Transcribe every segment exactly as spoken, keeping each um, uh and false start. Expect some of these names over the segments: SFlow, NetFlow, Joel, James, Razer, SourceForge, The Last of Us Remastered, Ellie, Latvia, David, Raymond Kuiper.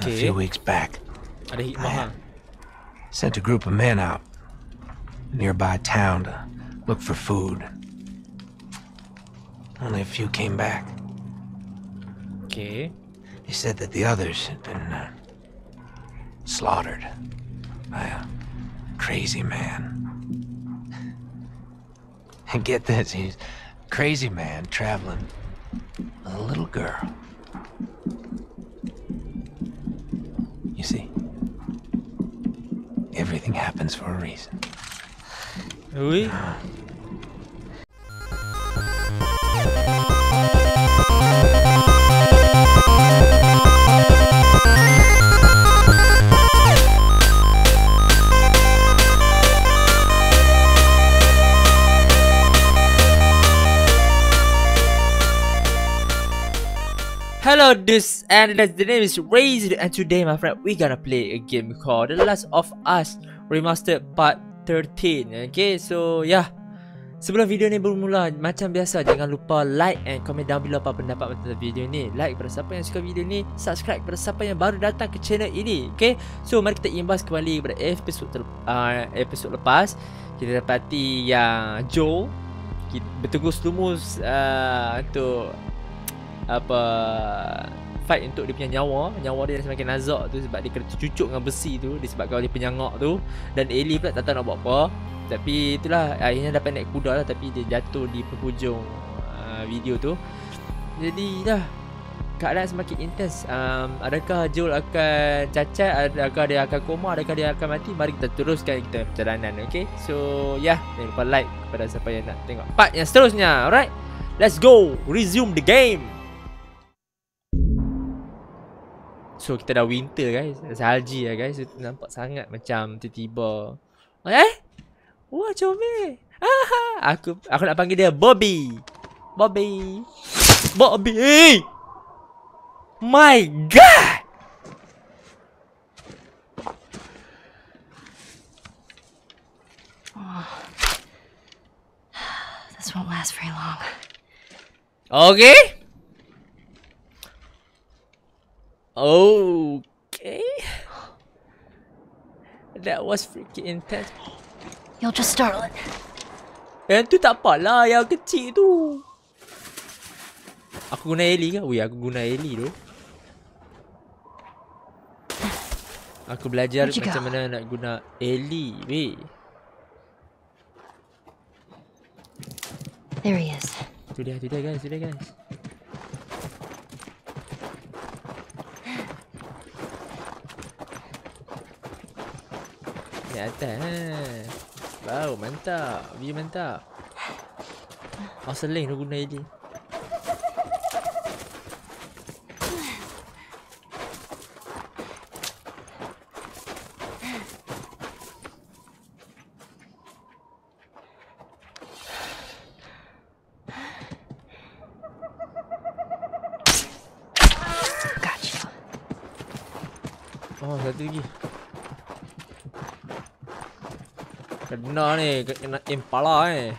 Okay. A few weeks back, I sent a group of men out a nearby town to look for food. Only a few came back. Okay. They said that the others had been uh, slaughtered by a crazy man. And get this, he's a crazy man traveling with a little girl. You see, everything happens for a reason. Oui. Uh, Hello, this and that's the name is Razer, and today, my friend, we're gonna play a game called The Last of Us Remastered Part thirteen. Okay, so yeah. Sebelum video ni bermula, macam biasa, jangan lupa like and comment down below apa pendapat tentang video ni. Like kepada siapa yang suka video ni, subscribe kepada siapa yang baru datang ke channel ini. Okay, so mari kita imbas kembali kepada episod uh, episod lepas. Kita dapati yang Joel bertugas lumus uh, untuk apa fight untuk dia punya nyawa nyawa dia semakin nazak tu sebab dia kena tercucuk dengan besi tu disebabkan oleh penyangak tu, dan Ellie pula tak tahu nak buat apa, tapi itulah akhirnya dapat naik kuda lah, tapi dia jatuh di penghujung uh, video tu. Jadi dah keadaan semakin intens. Um, adakah Joel akan cacat, adakah dia akan koma, adakah dia akan mati? Mari kita teruskan kita perjalanan. Okay, so yeah, jangan lupa like kepada siapa yang nak tengok part yang seterusnya. Alright, let's go resume the game. So kita dah winter guys, salji lah guys. Itu nampak sangat macam tiba-tiba. Eh? Wah comel. Aha. Aku aku nak panggil dia Bobby. Bobby. Bobby. My god. Oh. This won't last very long. Okay. Okay. That was freaking intense. You'll just startle it. Yang tu tak apalah, yang kecil tu. Aku guna Ellie ke? Weh, aku guna Ellie tu. Aku belajar macam go? mana nak guna Ellie. Weh. There he is. Tu dia, tu dia guys, tu dia guys. Di atas. Wow, mantap. View mantap. Oh, seling tu guna Ellie. Gotcha. Oh, satu lagi. Kena ni, kena impala ni.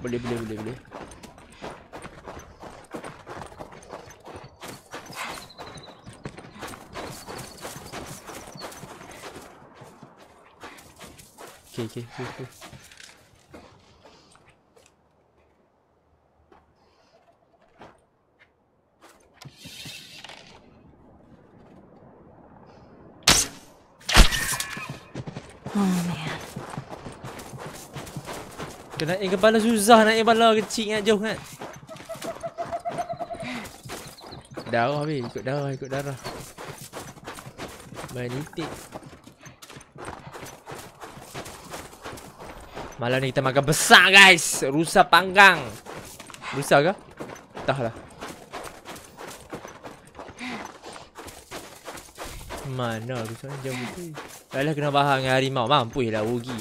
Boleh, boleh, boleh, boleh. Okay, okay, okay, okay. Nak naik kepala susah, nak naik kepala kecil ingat jauh kan. Darah weh, ikut darah, ikut darah. Main itik. Malam ni kita makan besar guys. Rusa panggang. Rusa ke? Entahlah. Mana rusa ni jauh betul. Alah kena bahang dengan harimau. Mampuslah rugi.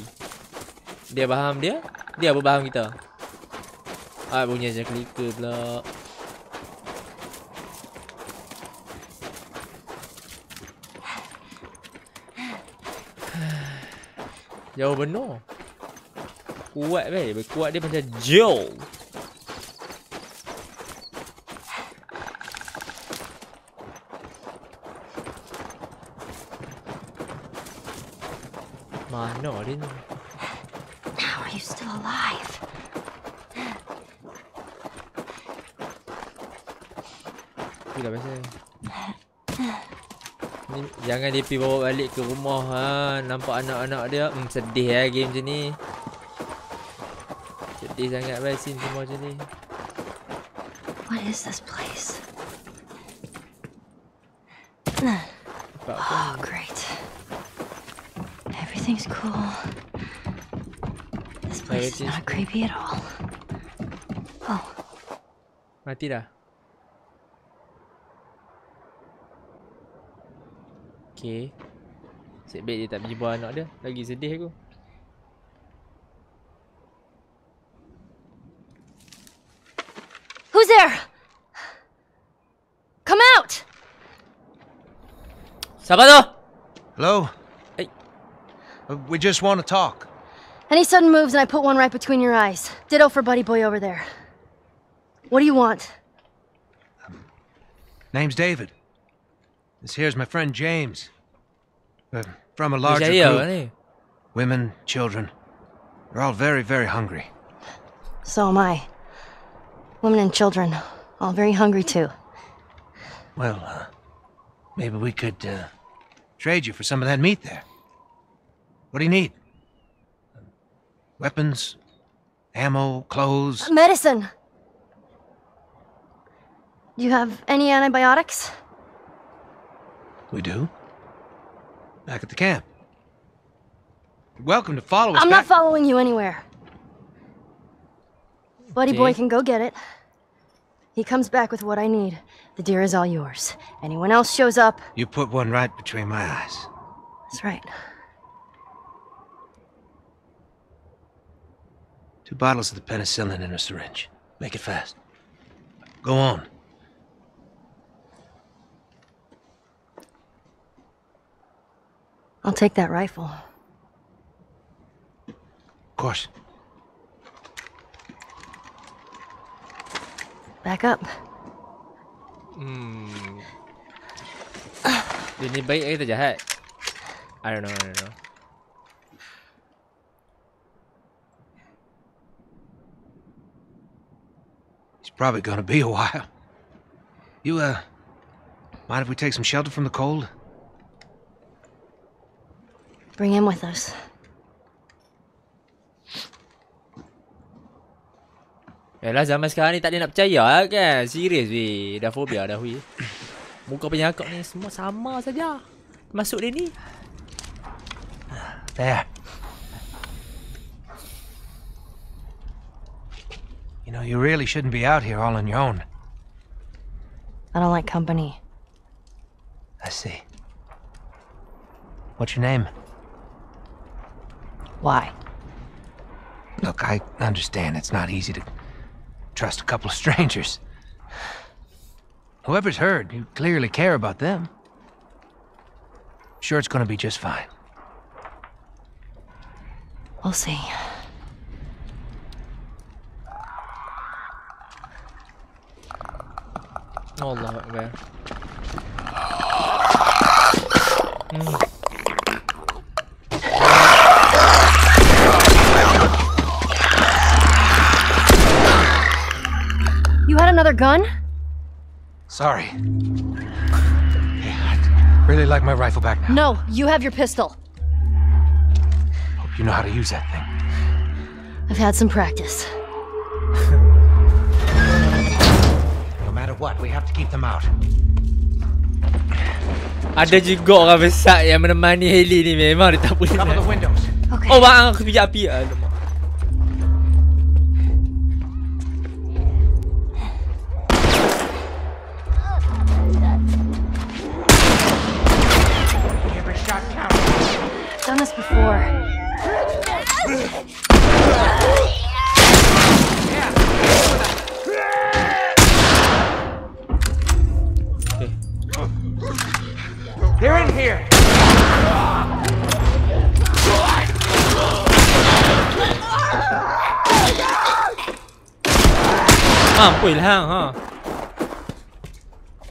Dia bahang dia. Dia berbaham kita. Ah, bunyi je clicker pula. Jauh benar. Kuat weh, kuat dia macam Joel. on, no, I didn't. How are you still alive? Itulah pasal. Ni, jangan D P bawa balik ke rumah ha. Nampak anak-anak dia hmm, sedih lah game macam ni. Sedih sangat lah scene semua macam ni. What is this place? Oh great. Everything's cool. This place is not creepy at all. Oh. Mati dah. Okay. Nasib baik dia tak berjumpa anak dia. Lagi sedih aku. Who's there? Come out! Siapa tu? Hello? Hey. We just want to talk. Any sudden moves and I put one right between your eyes. Ditto for buddy boy over there. What do you want? Um, name's David. This here's my friend James. We're from a larger group. Women, children. They're all very, very hungry. So am I. Women and children. All very hungry too. Well, uh, maybe we could uh, trade you for some of that meat there. What do you need? Weapons? Ammo? Clothes? Medicine! Do you have any antibiotics? We do. Back at the camp. You're welcome to follow us. I'm not following you anywhere. Buddy boy can go get it. He comes back with what I need. The deer is all yours. Anyone else shows up... You put one right between my eyes. That's right. Two bottles of the penicillin and a syringe. Make it fast. Go on. I'll take that rifle. Of course. Back up. Hmm. Ini baik atau jahat? I don't know. I don't know. It's probably gonna be a while. You uh, mind if we take some shelter from the cold? Bring him with us. Yalah, zaman sekarang ni tak ada nak percaya lah kan. Serius weh. Dah phobia dah weh. Muka penyakit ni semua sama saja. Masuk dia ni. There. You know, you really shouldn't be out here all on your own. I don't like company. I see. What's your name? Why? Look, I understand it's not easy to trust a couple of strangers. Whoever's heard, you clearly care about them. I'm sure it's gonna be just fine. We'll see. Oh, love it, man. Mm. Another gun? Sorry. Yeah, I'd really like my rifle back now. No, you have your pistol. Hope you know how to use that thing. I've had some practice. No matter what, we have to keep them out. Ada juga orang besar yang menemani Ellie ni, memang dia tak boleh. Cover the windows. Okay. Oh, bang, aku pijak api. Alamak.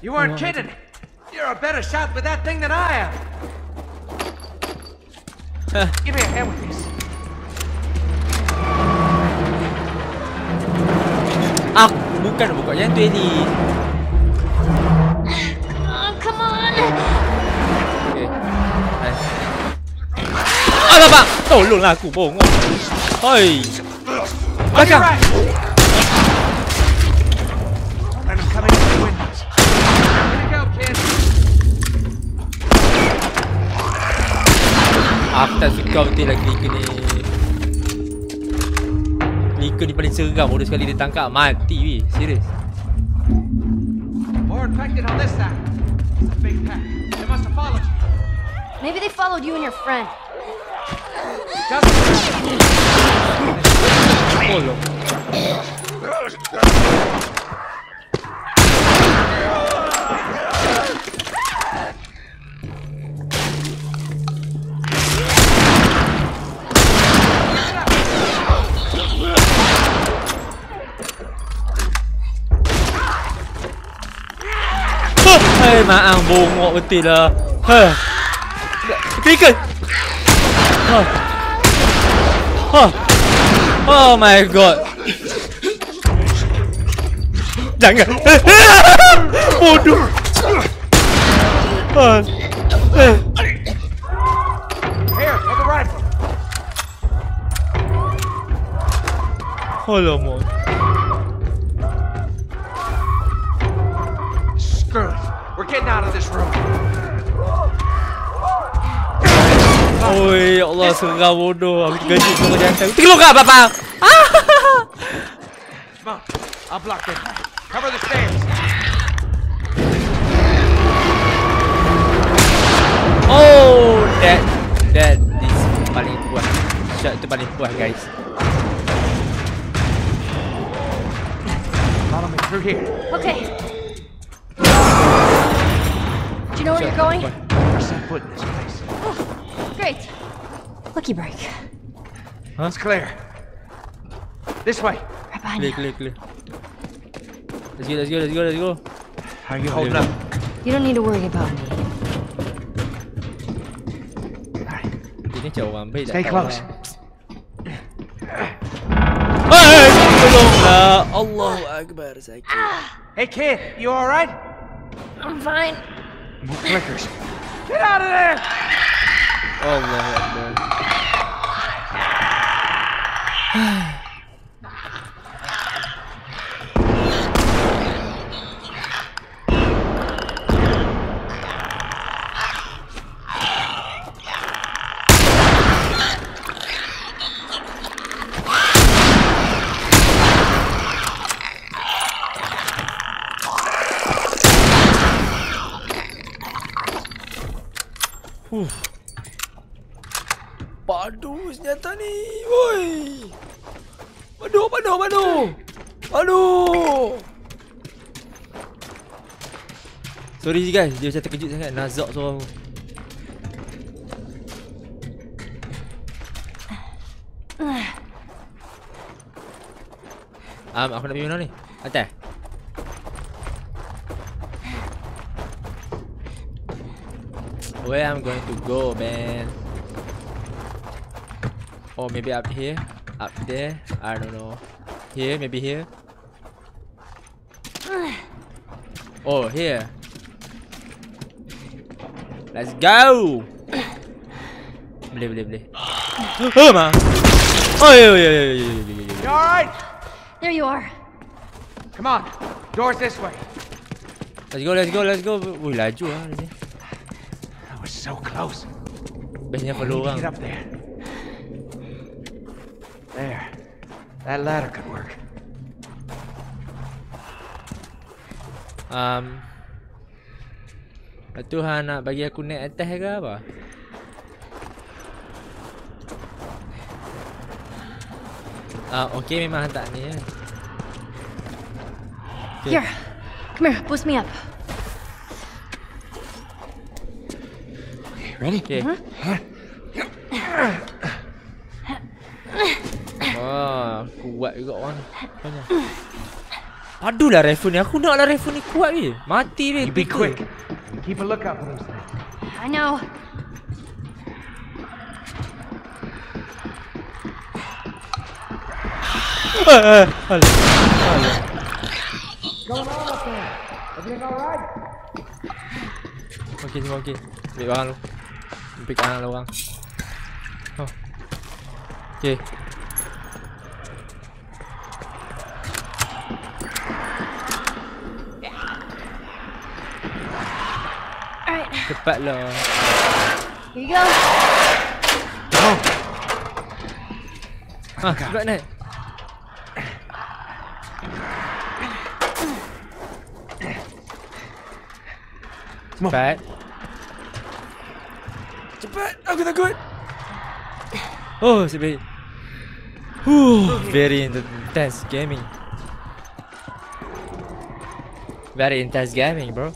You weren't kidding. You're a better shot with that thing than I am. Give me a hand with this. Aku bukan bukanya tu Ellie. Oh, come on. Okay. Alah bang, tolonglah aku bongok. Hoi. Belakang. Aku tak suka betul lah clicker ni. Clicker ni paling seram. Bodoh sekali dia tangkap. Mati weh. Serius. More infected on this side. It's a big pack. They must have followed you. Maybe they followed you and your friend. Tolong. Hei, maaf bongok betul lah. Heh. Clicker. Heh. Heh. Oh my god. Jangan. Bodoh. Heh. Heh. Here, take a rifle. Hold on. Getting out of this room. Oi, ya Allah, seram bodoh. Aku terkejut kau di atas. Terkeluar bapa. Come on. I'll block it. Cover the stairs. Oh, that that is paling kuat. Shot tu paling kuat, guys. Follow me through here. Okay. You know where you're going? First time foot in this place. Oh, great. Lucky break. Huh? It's clear. This way. Right behind you. Clear, clear, clear. Let's go, let's go, let's go, let's go. How are you holding up? You don't need to worry about me. Alright. Stay close. Allahu Akbar. Hey kid, you alright? I'm fine. More clickers. Get out of there! Oh man. Aduh, senjata ni. Woi. Aduh, aduh, aduh. Aduh. Sorry guys, dia macam terkejut sangat nazak suara aku. Um, aku nak pergi mana ni? Atas. Where I'm going to go, man? Or maybe up here, up there, I don't know. Here, maybe here. Oh, here. Let's go. Boleh, boleh, boleh. Oh ma. Oh yeah, yeah, yeah, yeah. You all right? There you are. Come on. Doors this way. Let's go, let's go, let's go. Wih, laju ah. I was so close. Banyak peluang. Get up there. There. That ladder could work. Um. Tuhan nak bagi aku naik atas ke apa? Ah, uh, okey memang tak ni ya. Okay. Here. Come here, boost me up. Okay, ready? Okay. Uh -huh. Wah, kuat juga orang ni. Banyak. Aduhlah rifle ni. Aku naklah rifle ni kuat weh. Mati weh. Be quick. Keep a lookout for them. I know. Uh, hello. Hello. What's going on up there? Everything alright? Okay, semua okay. Ambil barang lu. Ambil kanan lah orang. Oh. Okay. Alright. Cepat lah. Here you go. Oh. Ah, berat naik. Cepat. Cepat, aku takut. Oh, si baik. Huh, very intense gaming. Very intense gaming, bro.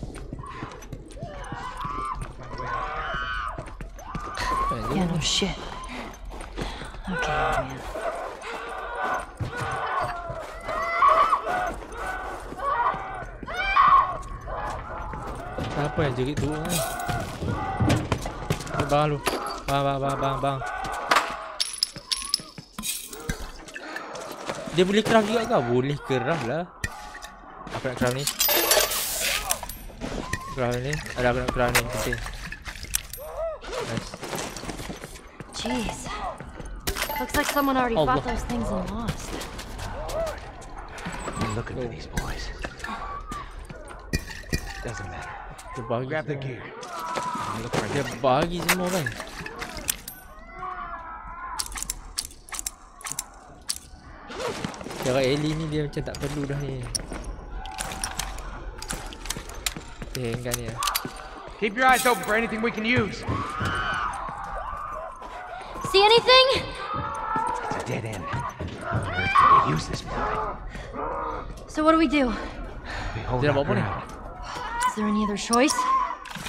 Yeah, no shit. Okay, man. Apa yang jerit tu kan? Bang lu. Bang bang bang bang bang. Dia boleh craft juga ke? Boleh craft lah. Apa nak craft ni? Craft ni. Ada apa nak craft ni? Okay. Nice. Jeez. Looks like someone already bought those things and lost. I'm looking for these boys. Doesn't matter. Grab the gear. Dia bagi semua kan. Cara Ellie ni dia macam tak perlu dah ni. Eh, enggak ni lah. Keep your eyes open for anything we can use. See anything? It's a dead end. We use this one. So what do we do? We hold it up. Is there any other choice?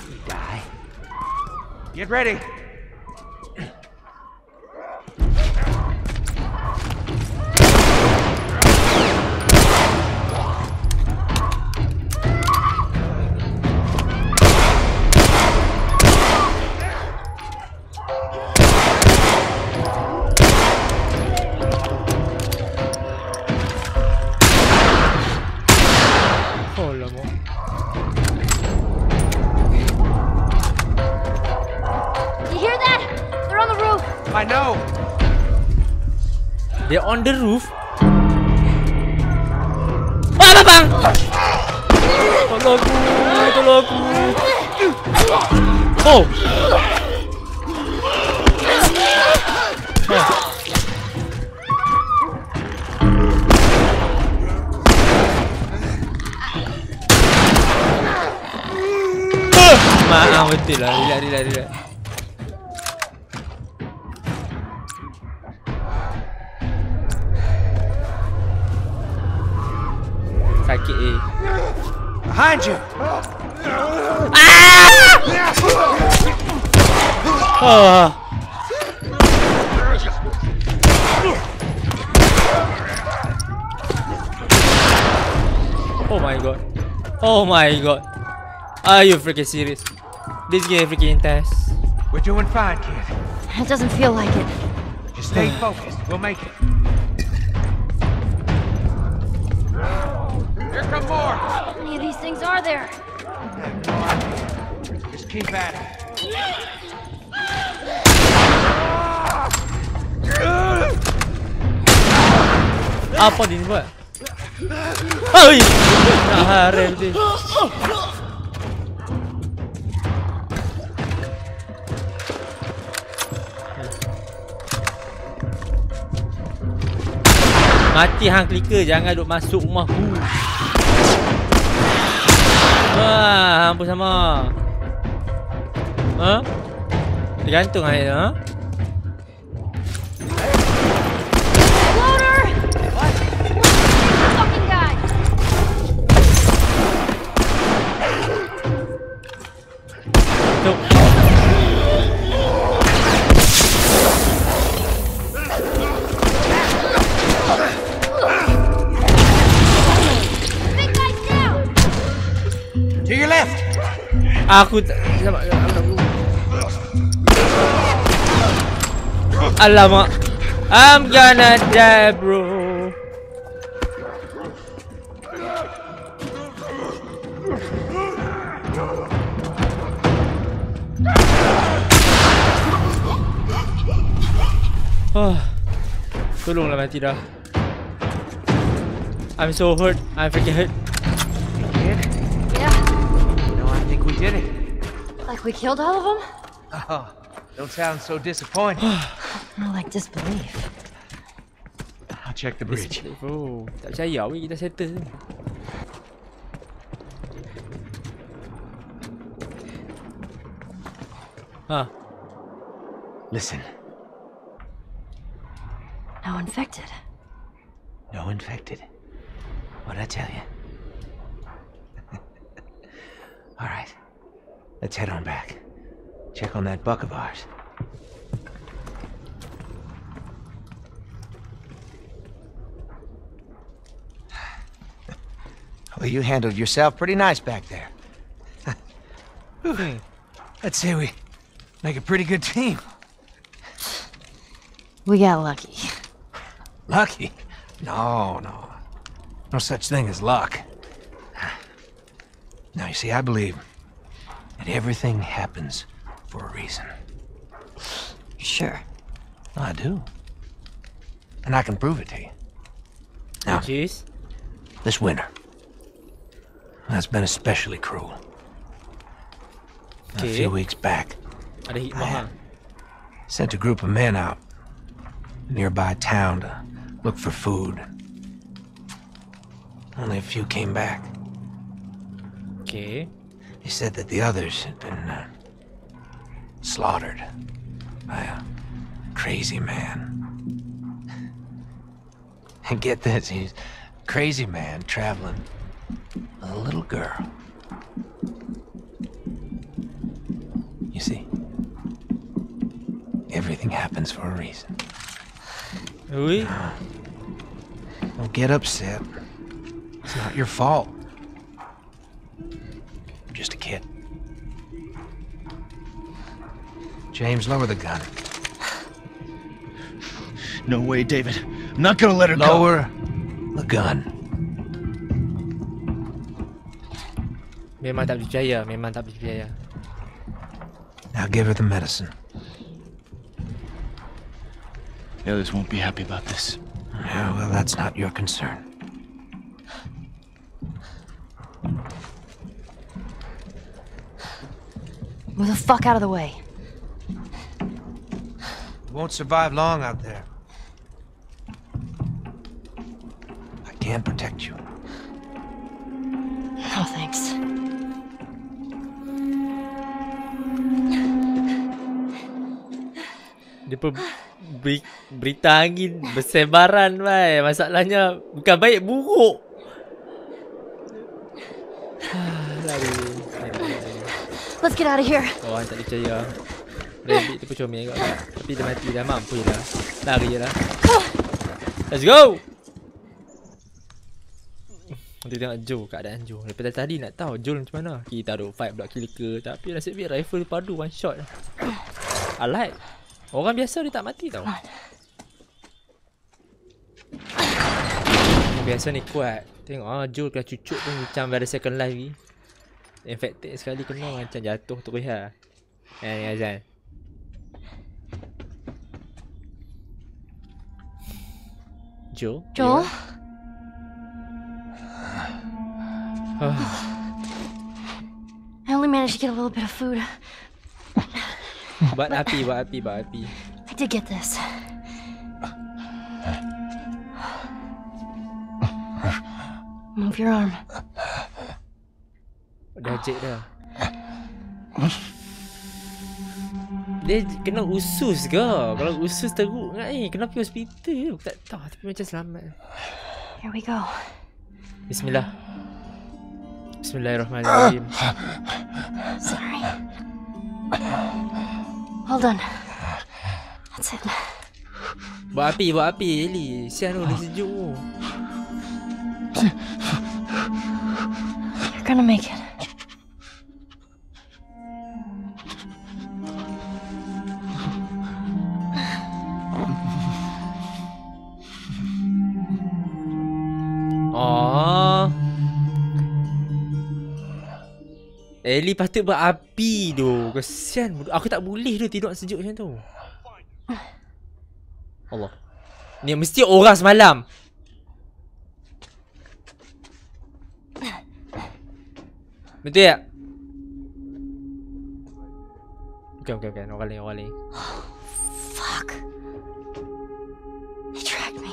You die. Get ready. They're on the roof. Ah, bang! Tolong aku, tolong aku. Oh. Oh. Maaf betul lah, relax, relax, relax. Behind you! Ah! Oh. Oh my god. Oh my god. Are you freaking serious? This game is freaking intense. We're doing fine, kid. It doesn't feel like it. Just stay focused. We'll make it. Here come more! How many of these things are there? Just keep at it. Apa ni buat? Oi! Ah, ready. Mati hang clicker, jangan duk masuk rumah aku. Wah, hampir sama. Huh? Tergantung air tu, huh? Loader! What? What fucking guy? Tuh. Aku tak... Alamak. I'm gonna die, bro. Oh, tolonglah mati dah. I'm so hurt. I'm freaking hurt. We did? Yeah. You know, I think we did it. Like we killed all of them? Oh, don't sound so disappointed. More like disbelief. I'll check the bridge. Oh, tak percaya weh, kita settle. Huh. Listen. No infected. No infected. What'd I tell you? All right. Let's head on back. Check on that buck of ours. Well, you handled yourself pretty nice back there. Let's say we make a pretty good team. We got lucky. Lucky? No, no. No such thing as luck. Now, you see, I believe that everything happens for a reason. Sure. I do. And I can prove it to you. Now, jeez. This winter, that's been especially cruel. Now, a few weeks back, I sent a group of men out to a nearby town to look for food. Only a few came back. Okay. They said that the others had been uh, slaughtered by a crazy man. And get this, he's a crazy man traveling with a little girl. You see, everything happens for a reason. Oui. Uh, don't get upset. It's not your fault. I'm just a kid. James, lower the gun. No way, David. I'm not gonna let her go. Lower the gun. Memang tak berjaya, memang tak berjaya. Now give her the medicine. The others won't be happy about this. Yeah, well, that's not your concern. Move the fuck out of the way. You won't survive long out there. I can't protect you. No, thanks. Dia pun beri, berita angin bersebaran, bhai. Masalahnya bukan baik, buruk. Let's get out of here. Oh, I tak percaya. Rabbit tu pun comel kat lah. Tapi dia mati dah, mampu dah. Lari je lah. Let's go! Nanti tengok Joel, keadaan Joel. Daripada tadi nak tahu Joel macam mana. Kita taruh five block kill ke. Tapi nasib baik rifle padu one shot. I like. Orang biasa dia tak mati tau. Biasa ni kuat. Tengok ah, Joel kena cucuk pun macam very second life ni. Infected sekali kena macam jatuh terus lah. Eh, Azan. Joel? Joel? I only managed to get a little bit of food. Buat api, buat api, buat api. I did get this. Move your arm. Dah cek dah. Dia kena usus ke? Kalau usus teruk sangat ni. Kena pergi hospital. Aku tak tahu. Tapi macam selamat. Here we go. Bismillah. Bismillahirrahmanirrahim. Sorry. Hold on. That's it. Buat api, buat api. Ellie, sian tu. Dia sejuk tu. You're gonna make it. Ellie patut berapi tu. Kesian. Aku tak boleh tu tidur sejuk macam tu. Allah. Ni mesti orang semalam. Betul tak? Okay, okay, okay. Orang lain, orang lain. Oh, fuck. They tracked me.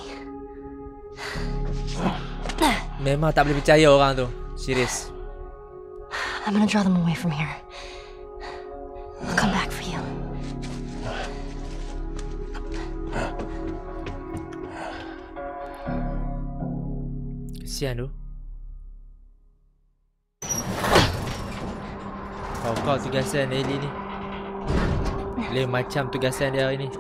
Memang tak boleh percaya orang tu. Serius. I'm gonna draw them away from here. I'll come back for you. Kesian tu. Kau kau tugasan Ellie ni. Ellie macam tugasan dia hari ni.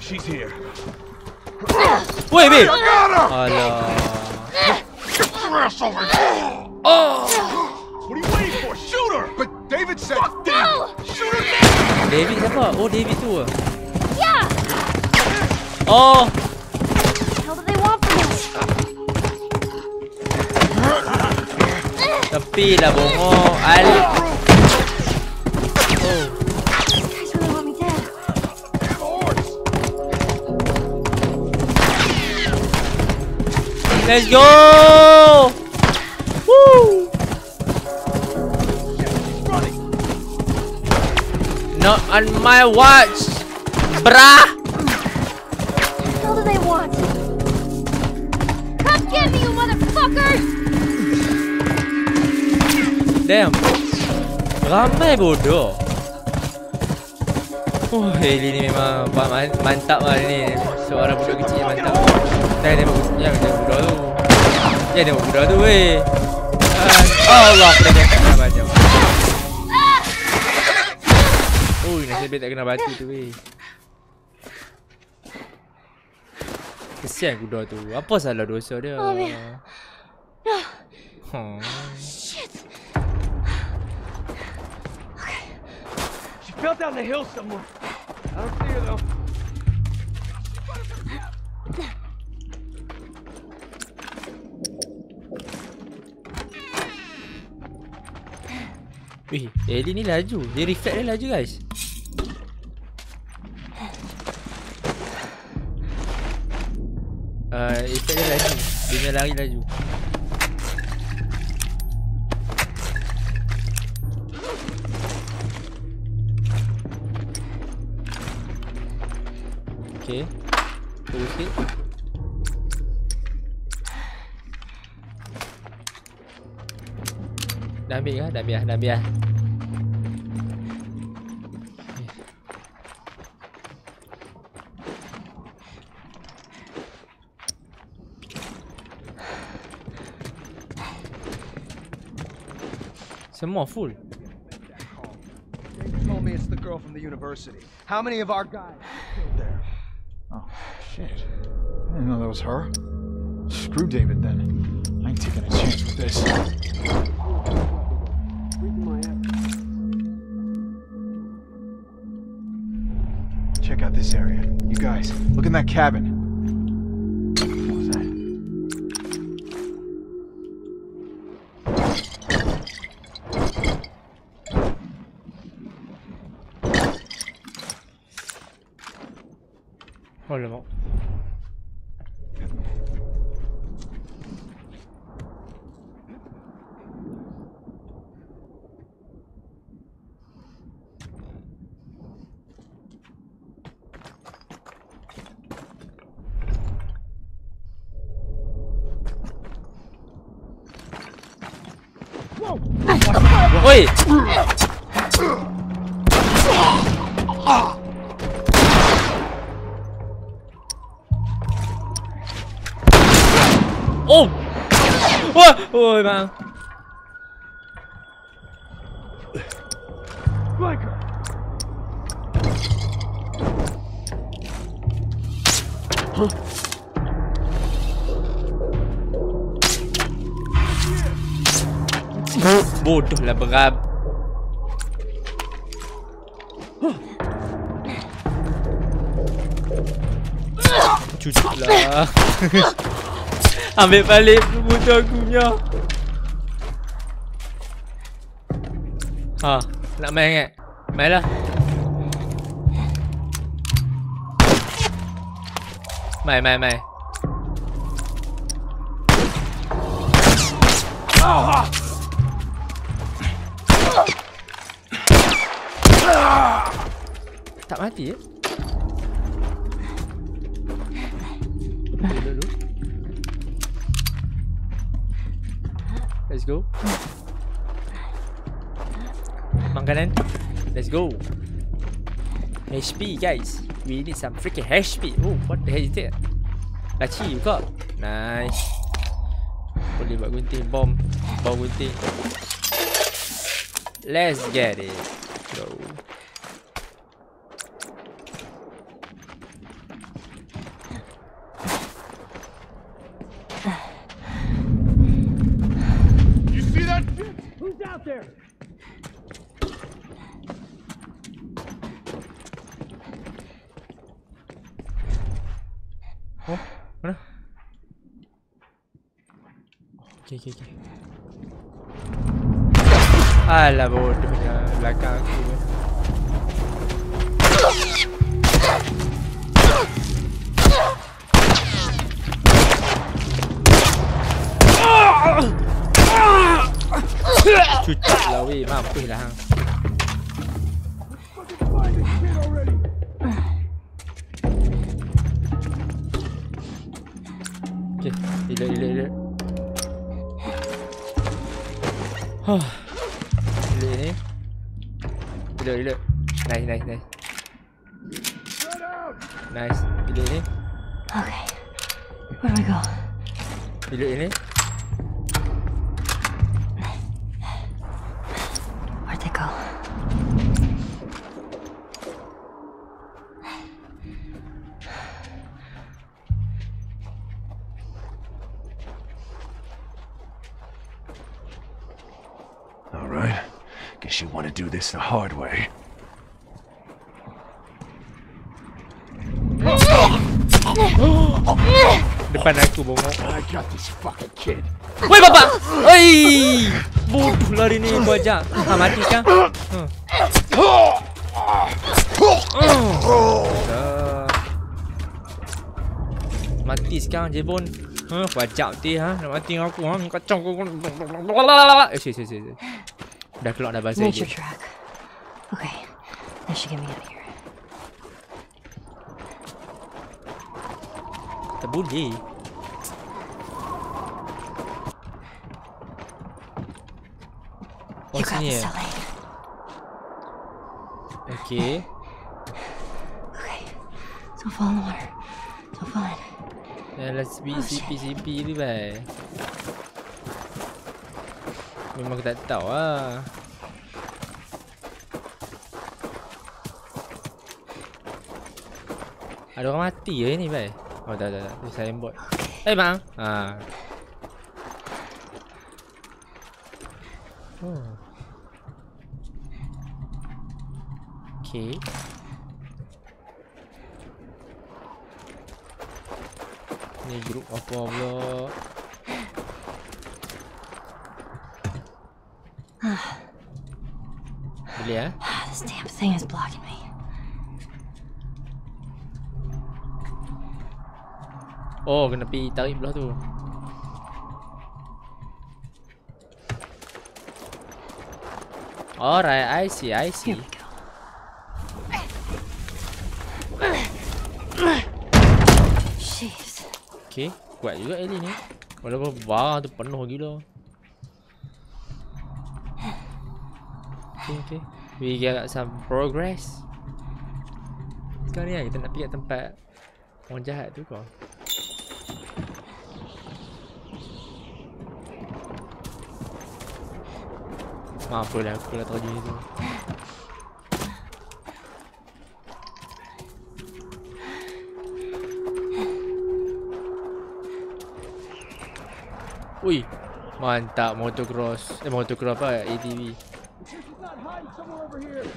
She's here. Wait a minute. Oh. Oh. What are you waiting for? Shoot her. But David said. Fuck no. Shoot her. David, siapa? Oh, David too. Yeah. Oh. What do they want from us? Tepi lah bongok. Al. Let's go! Woo! Not on my watch, brah! What do they want? Come get me, you motherfuckers! Damn, ramai bodoh. Oh, Ellie ni memang mantap lah ni. Seorang bodoh kecil mantap. Saya tengok yang bodoh tu. Ya tengok bodoh tu weh. Allah kena kena batu. Oh, nasib tak kena batu tu weh. Kesian bodoh tu. Apa salah dosa dia? Oh, shit. Okay. She fell down the hill somewhere. I don't see her though. Wih, Ellie ni laju. Dia reflect dia laju guys. uh, Reflect dia laju. Dia lari laju. Okay. Terus sikit. Dah ambil lah, dah ambil lah, dah ambil lah. Semua full. Told me it's the girl from the university. How many of our guys killed there? Oh shit! I didn't know that was her. Screw David then. I ain't taking a chance with this. Check out this area. You guys, look in that cabin. What was that? Oh, le vent. Oi! Oh! What? Oh, man. Bodoh lah berab. Cucuk lah. Ambil balik buta aku punya. Ha, nak main ingat. Mainlah. Main, main, main. Ah. Tak mati ya? Let's go. Makanan. Let's go. H P guys. We need some freaking H P. Oh, what the hell is that? Laci you got. Nice. Boleh buat gunting bom. Bom gunting. Let's get it. Go. Okay, okay. Alah bodoh punya belakang aku. Cucuk lah weh, mampus lah hang. Okay, elok elok elok. Oh. Elok ni. Elok elok. Nice nice nice. Nice. Elok ni. Okay. Where we go? Elok ni. Where'd they go? You want to do this the hard way. Depan aku bongok. I got this fucking kid. Woi bapak. Oi. Bodoh lari ni bajak. Ah mati kah? Ha. Oh. Mati sekarang je bon. Ha bajak dia ha. Nak mati aku ha. Kacau kau. Eh si si si. Dah keluar dah bahasa dia. Okay. That should get me out of here. Tak boleh. Oh sini ya. Okay. Okay. So fall in the water. So fall in. Yeah, let's be C P C P ni bye. Memang aku tak tahu lah. Ada orang mati ke ni bhai? Oh tak tak tak. Itu silent bot. Eh bang. Haa. Oh. Okay. Ni grup apa pula? Yeah. This damn thing is blocking me. Oh, kena pergi tarik belah tu. Alright, I see, I see. Jeez. Okay, kuat juga Ellie ni. Walaupun barang tu penuh gila. Okay, okay. We got some progress. Sekarang ni lah kita nak pergi kat tempat orang jahat tu kau. Mampu lah aku lah terjun tu. Ui, mantap motocross. Eh motocross apa? A T V. Somewhere over here.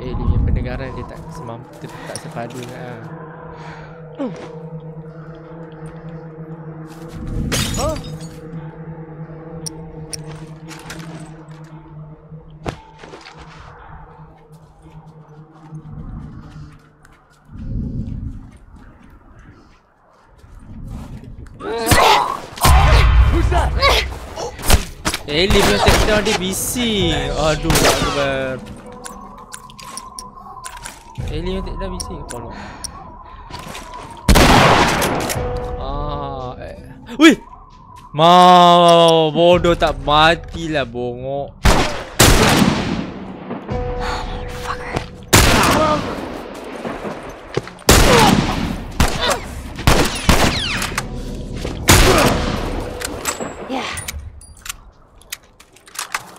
Hey, sekarang dia tak semampu, tak sepadu lah. Oh. Oh. Ellie punya takedown dia busy. Aduh, akbar. Ellie punya takedown busy ke tolong? Ah, eh. Wih! Mau, bodoh tak matilah bongok.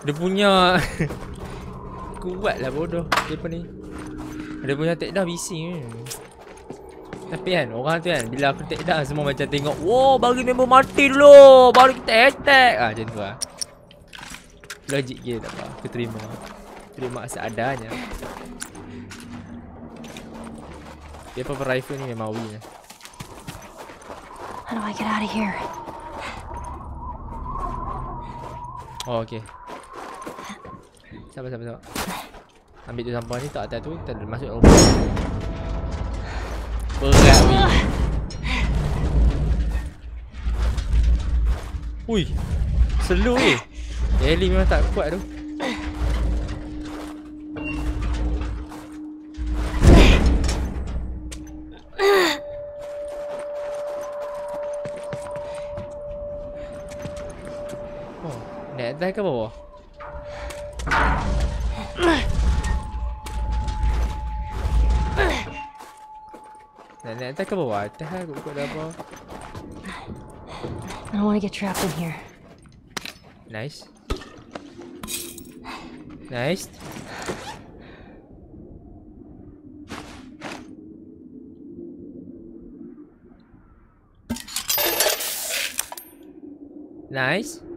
Dia punya kuatlah bodoh dia pun ni. Dia punya takedown bising kan. Tapi kan orang tu kan bila aku takedown semua macam tengok, "Wow, bagi member mati dulu baru kita attack." Ah macam tu ah. Logik dia tak apa. Aku terima. Terima seadanya. Dia apa rifle ni memang win lah. How do I get out of here? Oh okey. Sabar, sabar, sabar. Ambil tu sampah ni, tak atas tu, kita masuk rumah. Berat weh. Ui, selu eh. Ellie memang tak kuat tu. Oh, naik atas ke bawah? I don't want to get trapped in here. Nice. Nice. Nice.